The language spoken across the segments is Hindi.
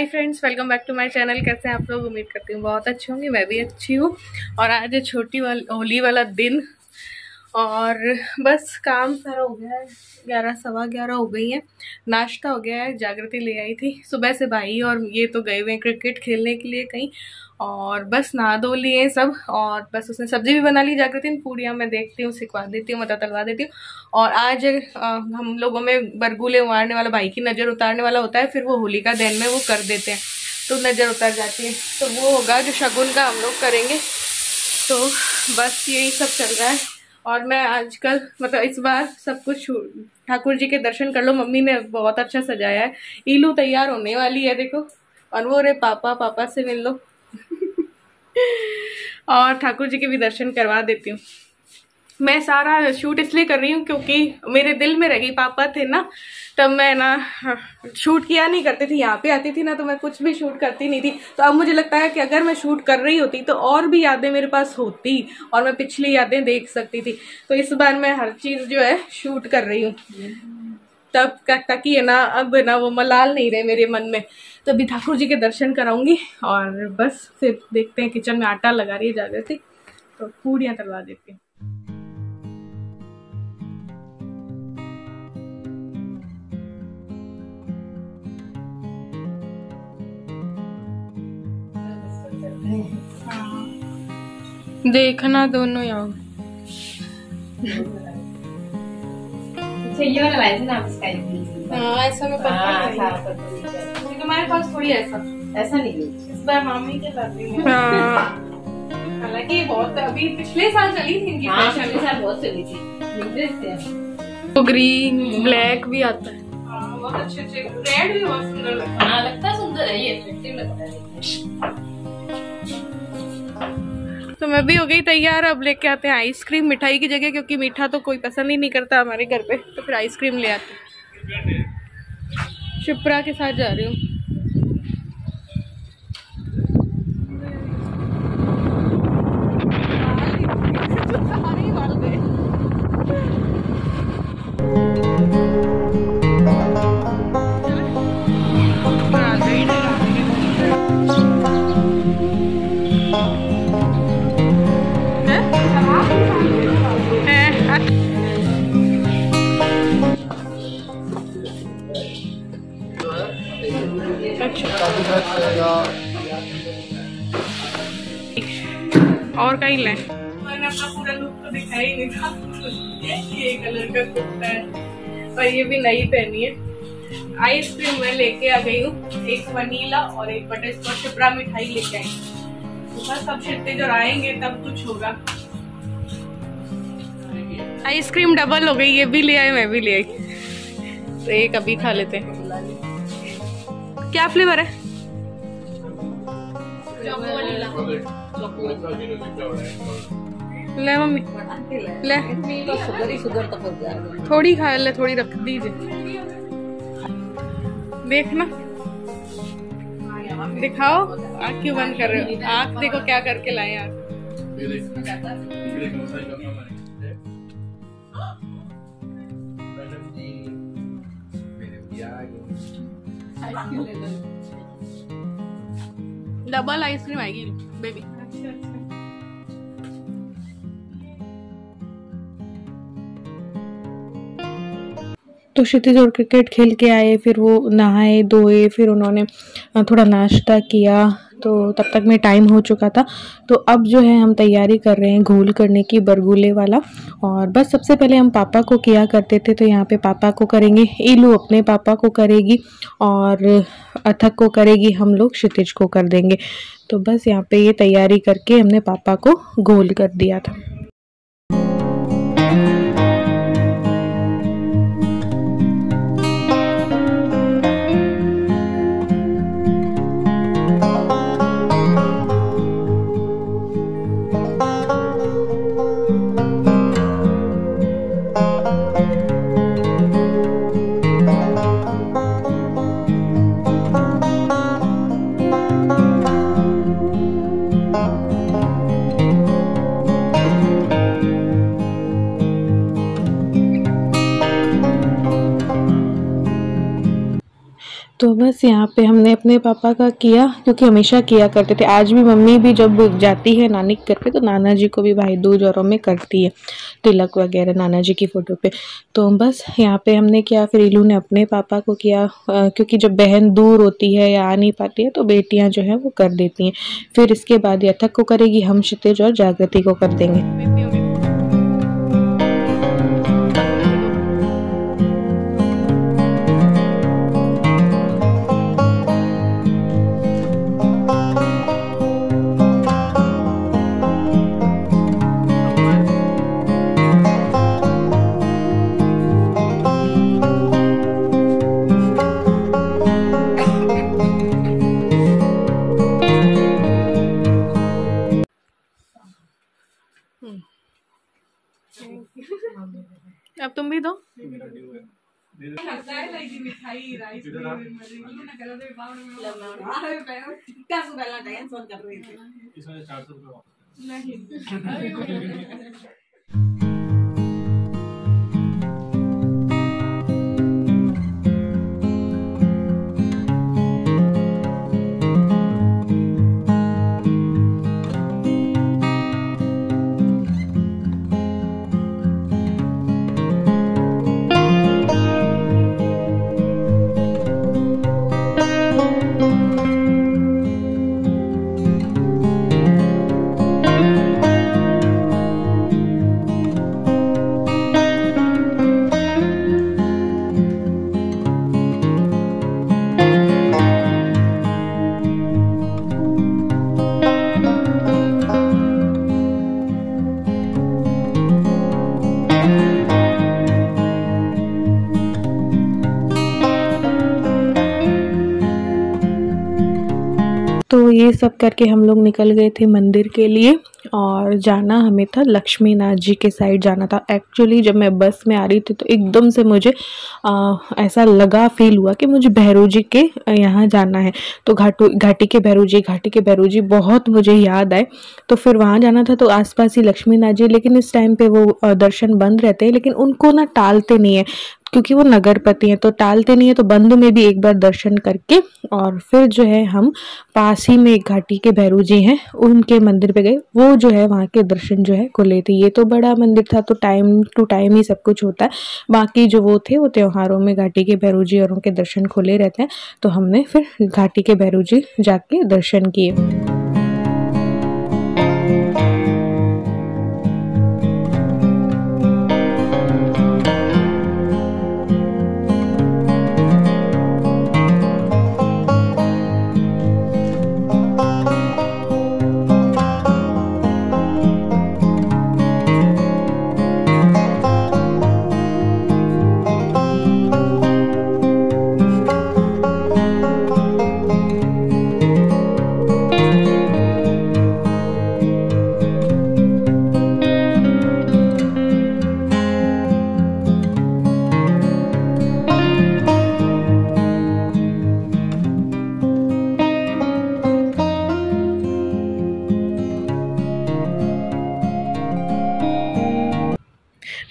Hi friends, welcome back to my channel. कैसे हैं आप लोग? उम्मीद करती हूँ बहुत अच्छी होंगी। मैं भी अच्छी हूँ। और आज है छोटी होली वाला दिन और बस काम सारा हो गया है। 11, सवा 11 हो गई है। नाश्ता हो गया है। जागृति ले आई थी सुबह से भाई, और ये तो गए हुए हैं क्रिकेट खेलने के लिए कहीं। और बस नहा धो लिए सब, और बस उसने सब्जी भी बना ली जागृति ने। पूड़ियाँ मैं देखती हूँ, सिखवा देती हूँ, मता तलवा देती हूँ। और आज हम लोगों में बरगुले उतारने वाला, भाई की नज़र उतारने वाला होता है, फिर वो होली का दिन में वो कर देते हैं तो नज़र उतार जाती है। तो वो होगा जो शगुन का हम लोग करेंगे। तो बस यही सब चल रहा है। और मैं आजकल मतलब इस बार सब कुछ ठाकुर जी के दर्शन कर लो, मम्मी ने बहुत अच्छा सजाया है। ईलू तैयार होने वाली है, देखो। और वो रे पापा से मिल लो और ठाकुर जी के भी दर्शन करवा देती हूँ। मैं सारा शूट इसलिए कर रही हूँ क्योंकि मेरे दिल में रही। पापा थे ना तब मैं ना शूट किया नहीं करती थी। यहाँ पे आती थी ना तो मैं कुछ भी शूट करती नहीं थी। तो अब मुझे लगता है कि अगर मैं शूट कर रही होती तो और भी यादें मेरे पास होती और मैं पिछली यादें देख सकती थी। तो इस बार मैं हर चीज़ जो है शूट कर रही हूँ तब का, ताकि है ना अब ना वो मलाल नहीं रहे मेरे मन में। तो अभी ठाकुर जी के दर्शन कराऊंगी और बस फिर देखते हैं। किचन में आटा लगा रही है जागृति, तो पूड़ियाँ तलवा देती हूँ। देखना दोनों यार ये वाला ना ऐसा में तुम्हारे पास थोड़ी ऐसा नहीं। इस बार मामी के साथ हालांकि बहुत अभी पिछले साल चली थी इनकी। पिछले साल बहुत चली थी। तो ग्रीन ब्लैक भी आता है, बहुत अच्छे। रेड भी बहुत सुंदर लगता है, सुंदर है ये, अट्रैक्टिव लगता है। तो मैं भी हो गई तैयार। अब लेके आते हैं आइसक्रीम मिठाई की जगह, क्योंकि मीठा तो कोई पसंद ही नहीं करता हमारे घर पे। तो फिर आइसक्रीम ले आते हैं। शिप्रा के साथ जा रही हूँ। और कहीं ले मैंने अपना पूरा लुक तो दिखाया ही नहीं था। ये कलर का कुर्ता है और ये भी नई पहनी है। आइसक्रीम मैं लेके आ गई हूँ, एक वनीला और एक बटरस्कॉच। शिप्रा मिठाई लेके आई। बस सब छिट्टे जो आएंगे तब कुछ होगा। आइसक्रीम डबल हो गई, ये भी ले आई मैं भी ले आई। तो एक अभी खा लेते हैं। क्या फ्लेवर है? ले मम्मी ले, थोड़ी खा ले, थोड़ी रख दीजिए। देखना, दिखाओ आँख क्यों बंद कर रहे हो? आँख देखो क्या करके लाए आँख। डबल आइसक्रीम आएगी बेबी। अच्छा। तो क्षितिज और क्रिकेट खेल के आए, फिर वो नहाए धोए, फिर उन्होंने थोड़ा नाश्ता किया। तो तब तक में टाइम हो चुका था। तो अब जो है हम तैयारी कर रहे हैं घोल करने की, बरगुले वाला। और बस सबसे पहले हम पापा को किया करते थे, तो यहाँ पे पापा को करेंगे। ईलू अपने पापा को करेगी और अथक को करेगी, हम लोग क्षितिज को कर देंगे। तो बस यहाँ पे ये तैयारी करके हमने पापा को घोल कर दिया था। तो बस यहाँ पे हमने अपने पापा का किया, क्योंकि हमेशा किया करते थे। आज भी मम्मी भी जब जाती है नानी के घर पे तो नाना जी को भी भाई दूज औरों में करती है तिलक वगैरह नाना जी की फ़ोटो पे। तो बस यहाँ पे हमने किया, फिर इलू ने अपने पापा को किया, क्योंकि जब बहन दूर होती है या आ नहीं पाती है तो बेटियाँ जो हैं वो कर देती हैं। फिर इसके बाद यथक को करेगी, हम क्षितिज और जागृति को कर देंगे। अब तुम भी दो। तो ये सब करके हम लोग निकल गए थे मंदिर के लिए, और जाना हमें था लक्ष्मी नाथ जी के साइड जाना था। एक्चुअली जब मैं बस में आ रही थी तो एकदम से मुझे ऐसा लगा, फील हुआ कि मुझे भैरोजी के यहाँ जाना है। तो घाटी के भैरोजी बहुत मुझे याद आए। तो फिर वहाँ जाना था, तो आसपास ही लक्ष्मी नाथ जी, लेकिन इस टाइम पे वो दर्शन बंद रहते हैं, लेकिन उनको ना टालते नहीं है, क्योंकि वो नगरपति हैं तो टालते नहीं है। तो बंद में भी एक बार दर्शन करके और फिर जो है हम पास ही में घाटी के भैरू जी हैं उनके मंदिर पे गए। वो जो है वहाँ के दर्शन जो है खुले थे। ये तो बड़ा मंदिर था तो टाइम टू टाइम ही सब कुछ होता है। बाकी जो वो थे वो त्योहारों में घाटी के भैरू जी और उनके दर्शन खुले रहते हैं। तो हमने फिर घाटी के भैरू जी जाके दर्शन किए।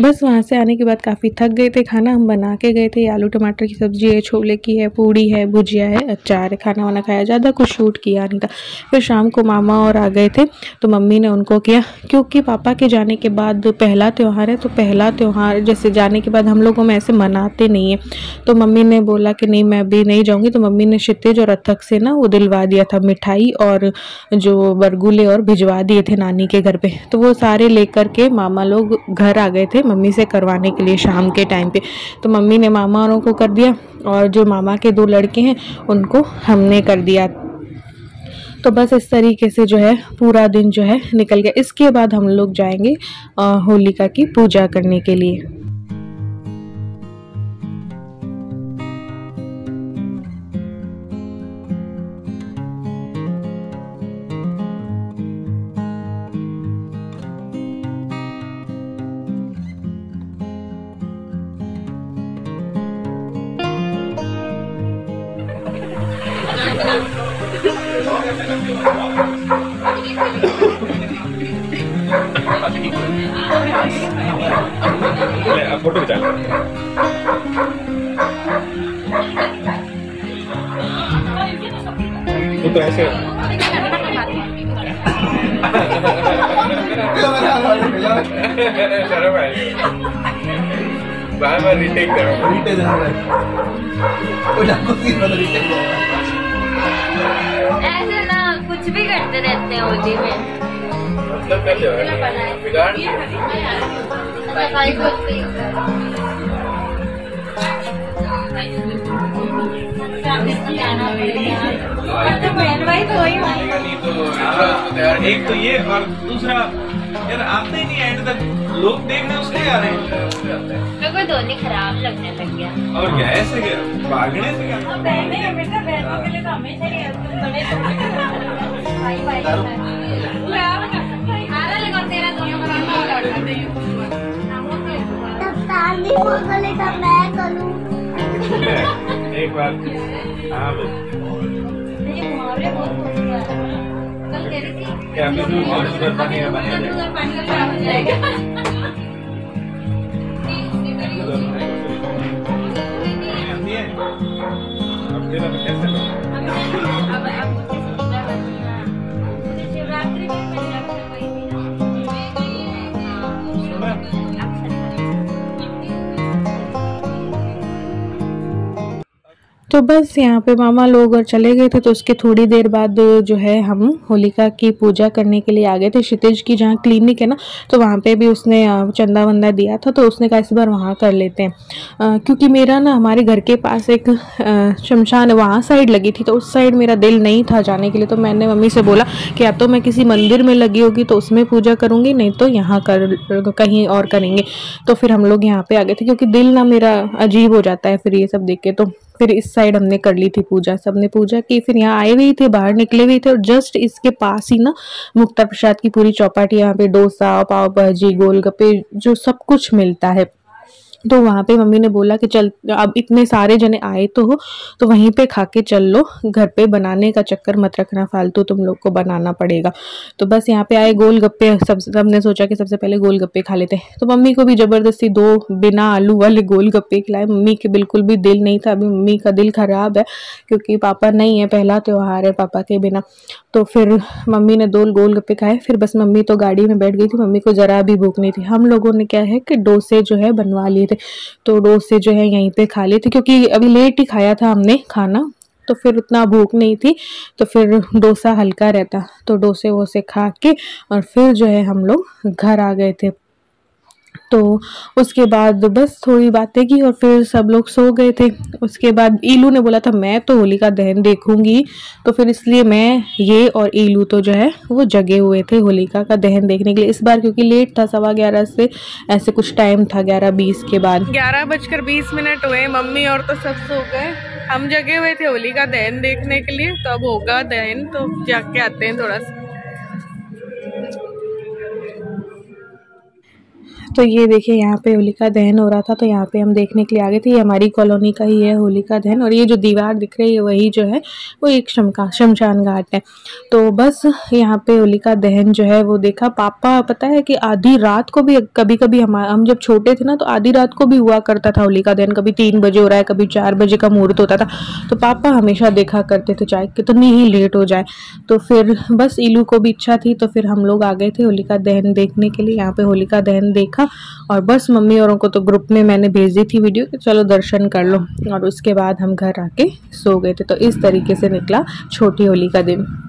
बस वहाँ से आने के बाद काफ़ी थक गए थे। खाना हम बना के गए थे, आलू टमाटर की सब्जी है, छोले की है, पूड़ी है, भुजिया है, अचार है। खाना वाना खाया, ज़्यादा कुछ शूट किया नहीं था। फिर शाम को मामा और आ गए थे तो मम्मी ने उनको किया, क्योंकि पापा के जाने के बाद पहला त्यौहार है तो पहला त्यौहार जैसे जाने के बाद हम लोगों में ऐसे मनाते नहीं है। तो मम्मी ने बोला कि नहीं मैं अभी नहीं जाऊँगी। तो मम्मी ने क्षितिज और अथक से ना वो दिलवा दिया था मिठाई और जो बरगुले और भिजवा दिए थे नानी के घर पर। तो वो सारे लेकर के मामा लोग घर आ गए थे मम्मी से करवाने के लिए शाम के टाइम पे। तो मम्मी ने मामा औरों को कर दिया और जो मामा के दो लड़के हैं उनको हमने कर दिया। तो बस इस तरीके से जो है पूरा दिन जो है निकल गया। इसके बाद हम लोग जाएंगे होलिका की पूजा करने के लिए। फोटो खिंचा तो ऐसे बार बार रिटेक ऐसे ना कुछ भी करते रहते हैं होली में। मतलब कैसे एक तो ये और दूसरा यार आते नहीं एंड तक लोग देखने उसके आ रहे हैं। मेरे को दोनों खराब लगने लग गया। और क्या ऐसे क्या भागने से क्या बहनों के लिए तो हमेशा ही तेरा दोनों का मैं करूँ एक बार हाँ क्या और शुगर पानी का जाएगा। तो बस यहाँ पे मामा लोग और चले गए थे। तो उसके थोड़ी देर बाद जो है हम होलिका की पूजा करने के लिए आ गए थे। क्षितिज की जहाँ क्लिनिक है ना, तो वहाँ पे भी उसने चंदा वंदा दिया था, तो उसने कहा इस बार वहाँ कर लेते हैं। क्योंकि मेरा ना हमारे घर के पास एक शमशान वहाँ साइड लगी थी, तो उस साइड मेरा दिल नहीं था जाने के लिए। तो मैंने मम्मी से बोला कि या तो मैं किसी मंदिर में लगी होगी तो उसमें पूजा करूँगी, नहीं तो यहाँ कहीं और करेंगे। तो फिर हम लोग यहाँ पर आ गए थे, क्योंकि दिल ना मेरा अजीब हो जाता है फिर ये सब देख के। तो फिर इस साइड हमने कर ली थी पूजा, सबने पूजा की। फिर यहाँ आए हुए थे, बाहर निकले हुए थे, और जस्ट इसके पास ही ना मुक्ता प्रसाद की पूरी चौपाटी, यहाँ पे डोसा, पाव भाजी, गोलगप्पे जो सब कुछ मिलता है। तो वहाँ पे मम्मी ने बोला कि चल अब इतने सारे जने आए तो हो, तो वहीं पे खा के चल लो, घर पे बनाने का चक्कर मत रखना फालतू, तुम लोग को बनाना पड़ेगा। तो बस यहाँ पे आए गोलगप्पे, सबने सोचा कि सबसे पहले गोलगप्पे खा लेते हैं। तो मम्मी को भी ज़बरदस्ती दो बिना आलू वाले गोलगप्पे खिलाए। मम्मी के बिल्कुल भी दिल नहीं था, अभी मम्मी का दिल ख़राब है क्योंकि पापा नहीं है, पहला त्यौहार है पापा के बिना। तो फिर मम्मी ने दो गोलगप्पे खाए, फिर बस मम्मी तो गाड़ी में बैठ गई थी, मम्मी को ज़रा भी भूख नहीं थी। हम लोगों ने क्या है कि डोसे जो है बनवा लिए थे, तो डोसे जो है यहीं पे खा लिए थे, क्योंकि अभी लेट ही खाया था हमने खाना, तो फिर उतना भूख नहीं थी, तो फिर डोसा हल्का रहता। तो डोसे वोसे खा के और फिर जो है हम लोग घर आ गए थे। तो उसके बाद बस थोड़ी बातें की और फिर सब लोग सो गए थे। उसके बाद ईलू ने बोला था मैं तो होलिका दहन देखूंगी, तो फिर इसलिए मैं ये और ईलू तो जो है वो जगे हुए थे होलिका का दहन देखने के लिए इस बार, क्योंकि लेट था, 11:15 से ऐसे कुछ टाइम था, 11:20 के बाद। 11:20 हुए, मम्मी और तो सब सो गए, हम जगे हुए थे होलिका दहन देखने के लिए। तो अब होगा दहन, तो जाके आते हैं थोड़ा सा। तो ये देखिए यहाँ पे होलिका दहन हो रहा था, तो यहाँ पे हम देखने के लिए आ गए थे। ये हमारी कॉलोनी का ही है होलिका दहन, और ये जो दीवार दिख रही है वही जो है वो एक शमशान घाट है। तो बस यहाँ पे होलिका दहन जो है वो देखा। पापा पता है कि आधी रात को भी कभी कभी हम जब छोटे थे ना, तो आधी रात को भी हुआ करता था होलिका दहन, कभी 3 बजे हो रहा है, कभी 4 बजे का मुहूर्त होता था, तो पापा हमेशा देखा करते थे चाहे कितनी ही लेट हो जाए। तो फिर बस ईलू को भी इच्छा थी, तो फिर हम लोग आ गए थे होलिका दहन देखने के लिए। यहाँ पे होलिका दहन देखा और बस मम्मी औरों को तो ग्रुप में मैंने भेजी थी वीडियो कि चलो दर्शन कर लो, और उसके बाद हम घर आके सो गए थे। तो इस तरीके से निकला छोटी होली का दिन।